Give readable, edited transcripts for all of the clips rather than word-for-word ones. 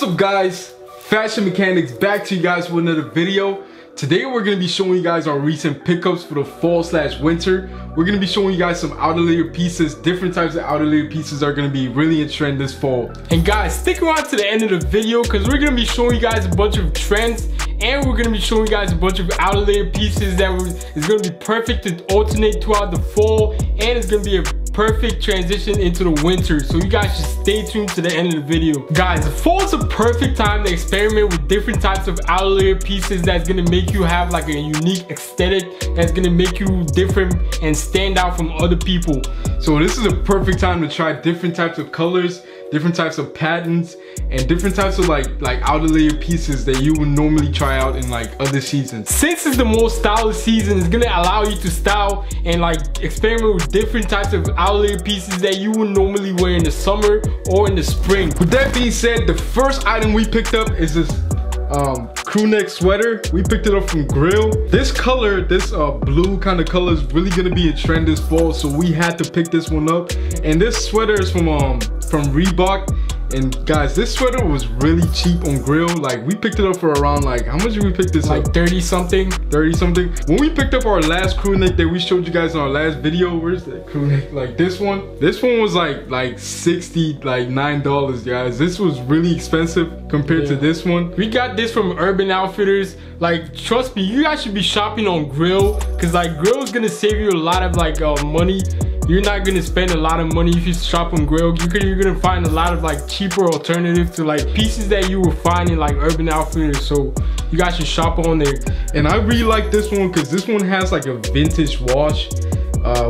What's up, guys? Fashion Mechanics back to you guys with another video. Today we're going to be showing you guys our recent pickups for the fall/winter. We're going to be showing you guys some outer layer pieces. Different types of outer layer pieces are going to be really in trend this fall. And guys, stick around to the end of the video because we're going to be showing you guys a bunch of trends and we're going to be showing you guys a bunch of outer layer pieces that is going to be perfect to alternate throughout the fall, and it's going to be a perfect transition into the winter, so you guys should stay tuned to the end of the video. Guys, fall is a perfect time to experiment with different types of outer layer pieces that's gonna make you have like a unique aesthetic that's gonna make you different and stand out from other people. So this is a perfect time to try different types of colors, different types of patterns, and different types of like outer layer pieces that you would normally try out in like other seasons. Since it's the most stylish season, it's gonna allow you to style and like experiment with different types of outer layer pieces that you would normally wear in the summer or in the spring. With that being said, the first item we picked up is this crew neck sweater. We picked it up from Grill. This color, this blue kind of color, is really gonna be a trend this fall, so we had to pick this one up. And this sweater is from Reebok. And guys, this sweater was really cheap on Grill. Like, we picked it up for around, like, how much did we pick this up? Like 30 something. When we picked up our last crew neck that we showed you guys in our last video, where's that crew neck? Like this one was like $69, guys. This was really expensive compared to this one. We got this from Urban Outfitters. Like, trust me, you guys should be shopping on Grill because like Grill is gonna save you a lot of like money. You're not gonna spend a lot of money if you shop on Grailed. You're gonna find a lot of like cheaper alternatives to like pieces that you will find in like Urban Outfitters. So you guys should shop on there. And I really like this one because this one has like a vintage wash,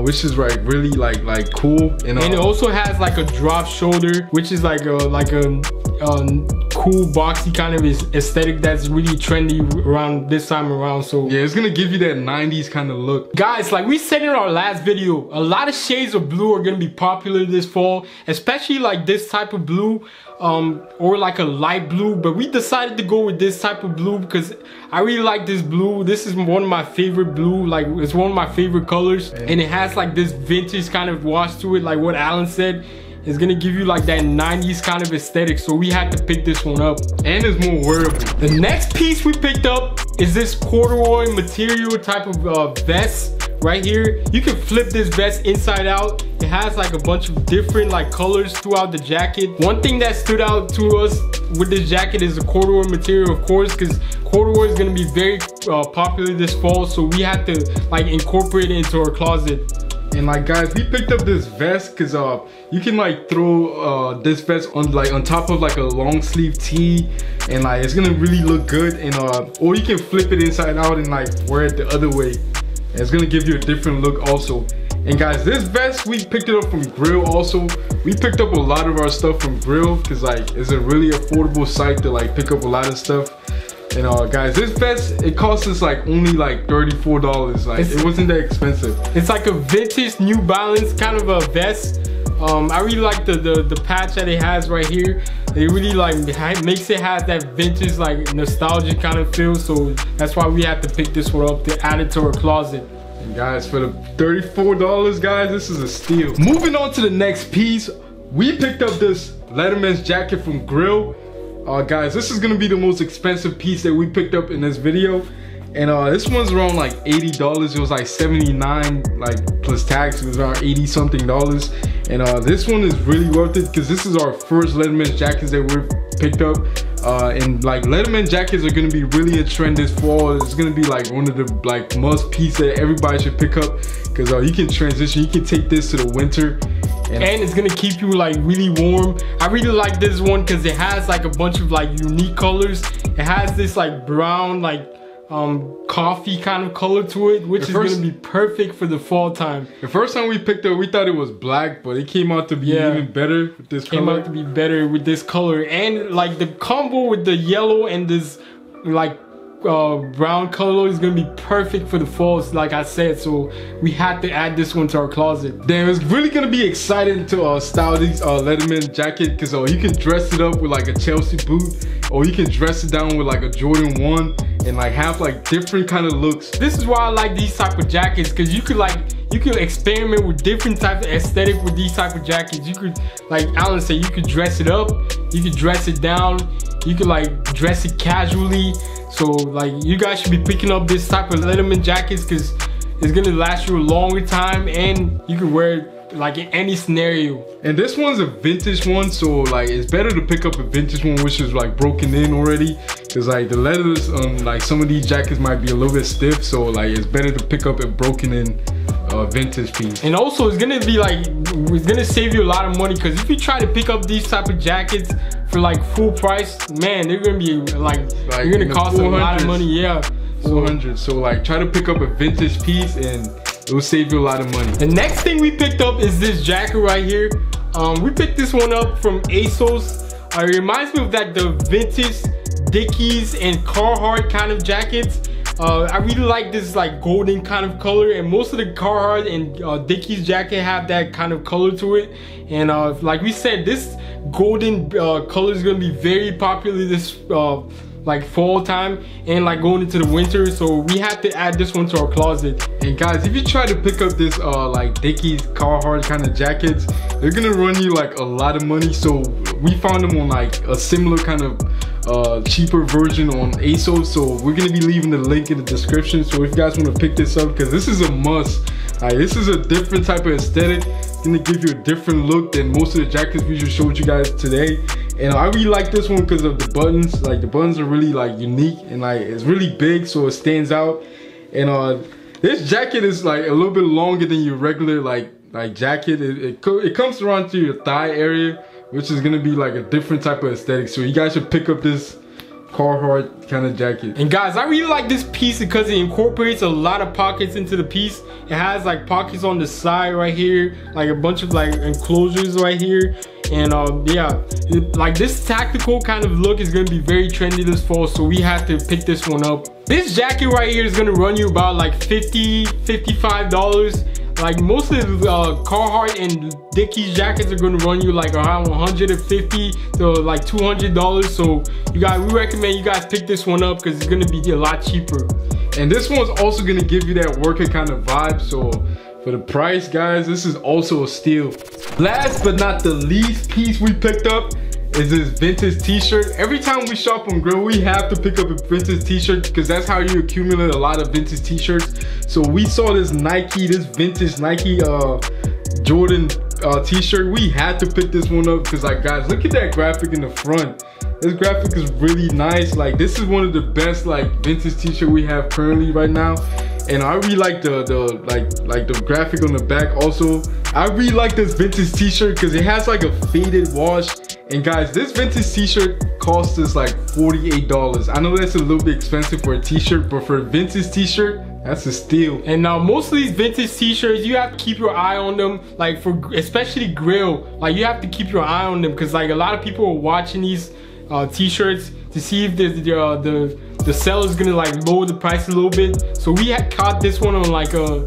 which is like really like cool. And it also has like a drop shoulder, which is like a cool boxy kind of aesthetic that's really trendy around this time around. So yeah, it's gonna give you that 90s kind of look. Guys, like we said in our last video, a lot of shades of blue are gonna be popular this fall, especially like this type of blue, or like a light blue. But we decided to go with this type of blue because I really like this blue. This is one of my favorite blue. Like, it's one of my favorite colors, and it has like this vintage kind of wash to it, like what Alan said. It's gonna give you like that 90s kind of aesthetic, so we had to pick this one up, and it's more wearable. The next piece we picked up is this corduroy material type of vest right here. You can flip this vest inside out. It has like a bunch of different like colors throughout the jacket. One thing that stood out to us with this jacket is the corduroy material, of course, because corduroy is gonna be very popular this fall, so we had to like incorporate it into our closet. And like, guys, we picked up this vest because you can like throw this vest on like on top of like a long sleeve tee, and like it's gonna really look good. And or you can flip it inside out and like wear it the other way, and it's gonna give you a different look also. And guys, this vest, we picked it up from Grill also. We picked up a lot of our stuff from Grill because like it's a really affordable site to like pick up a lot of stuff. And guys, this vest, it cost us like only like $34. Like, it wasn't that expensive. It's like a vintage New Balance kind of a vest. I really like the patch that it has right here. It really like makes it have that vintage like nostalgic kind of feel. So that's why we have to pick this one up to add it to our closet. And guys, for the $34, guys, this is a steal. Moving on to the next piece, we picked up this Letterman's jacket from Grill. Guys, this is gonna be the most expensive piece that we picked up in this video, and this one's around like $80. It was like 79, like plus tax. It was around 80 something dollars, and this one is really worth it because this is our first Letterman jackets that we've picked up, and like Letterman jackets are gonna be really a trend this fall. It's gonna be like one of the like must piece that everybody should pick up because you can transition. You can take this to the winter. And it's gonna keep you like really warm. I really like this one because it has like a bunch of like unique colors. It has this like brown, like coffee kind of color to it, which is gonna be perfect for the fall time. The first time we picked it, we thought it was black, but it came out to be even better with this color. Came out to be better with this color, and like the combo with the yellow and this like brown color is gonna be perfect for the falls, like I said, so we had to add this one to our closet. Damn, it's really gonna be exciting to style these Letterman jacket because you can dress it up with like a Chelsea boot, or you can dress it down with like a Jordan 1 and like have like different kind of looks. This is why I like these type of jackets because you could like you could experiment with different types of aesthetic with these type of jackets. You could, like Alan said, you could dress it up, you could dress it down, you could like dress it casually. So like, you guys should be picking up this type of Letterman jackets because it's gonna last you a longer time and you can wear it like in any scenario. And this one's a vintage one, so like it's better to pick up a vintage one which is like broken in already, because like the leathers on like some of these jackets might be a little bit stiff, so like it's better to pick up a broken in vintage piece. And also it's gonna be like, it's gonna save you a lot of money, because if you try to pick up these type of jackets for like full price, man, they're gonna be like you're gonna cost a lot of money. Yeah, 400. So like try to pick up a vintage piece and it will save you a lot of money. The next thing we picked up is this jacket right here. We picked this one up from ASOS. It reminds me of like the vintage Dickies and Carhartt kind of jackets. I really like this like golden kind of color, and most of the Carhartt and Dickies jacket have that kind of color to it. And like we said, this golden color is gonna be very popular this like fall time and like going into the winter, so we have to add this one to our closet. And guys, if you try to pick up this like Dickies Carhartt kind of jackets, they're gonna run you like a lot of money. So we found them on like a similar kind of cheaper version on ASOS, so we're gonna be leaving the link in the description. So if you guys want to pick this up, because this is a must. This is a different type of aesthetic. It's gonna give you a different look than most of the jackets we just showed you guys today. And I really like this one because of the buttons. Like the buttons are really like unique and like it's really big, so it stands out. And this jacket is like a little bit longer than your regular like jacket. It comes around to your thigh area, which is gonna be like a different type of aesthetic. So you guys should pick up this Carhartt kind of jacket. And guys, I really like this piece because it incorporates a lot of pockets into the piece. It has like pockets on the side right here, like a bunch of like enclosures right here. And yeah, like this tactical kind of look is going to be very trendy this fall, so we have to pick this one up. This jacket right here is going to run you about like $50–$55. Like most of the Carhartt and Dickies jackets are gonna run you like around $150 to like $200. So you guys, we recommend you guys pick this one up because it's gonna be a lot cheaper. And this one's also gonna give you that worker kind of vibe. So for the price, guys, this is also a steal. Last but not the least piece we picked up is this vintage t-shirt. Every time we shop on Grill, we have to pick up a vintage t-shirt because that's how you accumulate a lot of vintage t-shirts. So we saw this Nike, this vintage Nike Jordan t-shirt. We had to pick this one up because like, guys, look at that graphic in the front. This graphic is really nice. Like this is one of the best like vintage t-shirt we have currently right now. And I really like the graphic on the back also. I really like this vintage t-shirt because it has like a faded wash. And guys, this vintage t-shirt cost us like $48. I know that's a little bit expensive for a t-shirt, but for a vintage t-shirt, that's a steal. And now most of these vintage t-shirts, you have to keep your eye on them. Like for especially Grill, like you have to keep your eye on them because like a lot of people are watching these t-shirts to see if the seller's gonna like lower the price a little bit. So we had caught this one on like a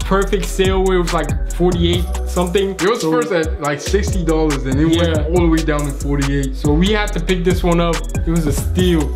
perfect sale where it was like 48 something. It was first at like $60, and it went all the way down to 48. So we had to pick this one up. It was a steal.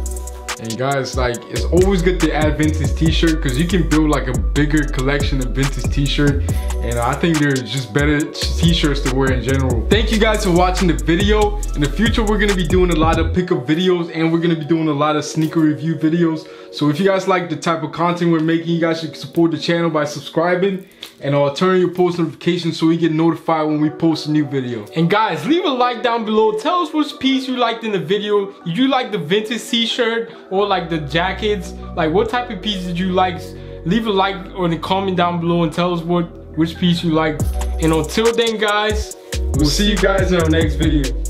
And guys, like it's always good to add vintage t-shirt because you can build like a bigger collection of vintage t-shirt. And I think there's just better t-shirts to wear in general. Thank you guys for watching the video. In the future, we're gonna be doing a lot of pickup videos and we're gonna be doing a lot of sneaker review videos. So if you guys like the type of content we're making, you guys should support the channel by subscribing and turn your post notifications so we get notified when we post a new video. And guys, leave a like down below. Tell us which piece you liked in the video. Did you like the vintage t-shirt or like the jackets? Like what type of piece did you like? Leave a like or in the comment down below and tell us which piece you liked. And until then, guys, we'll see you guys in our next video.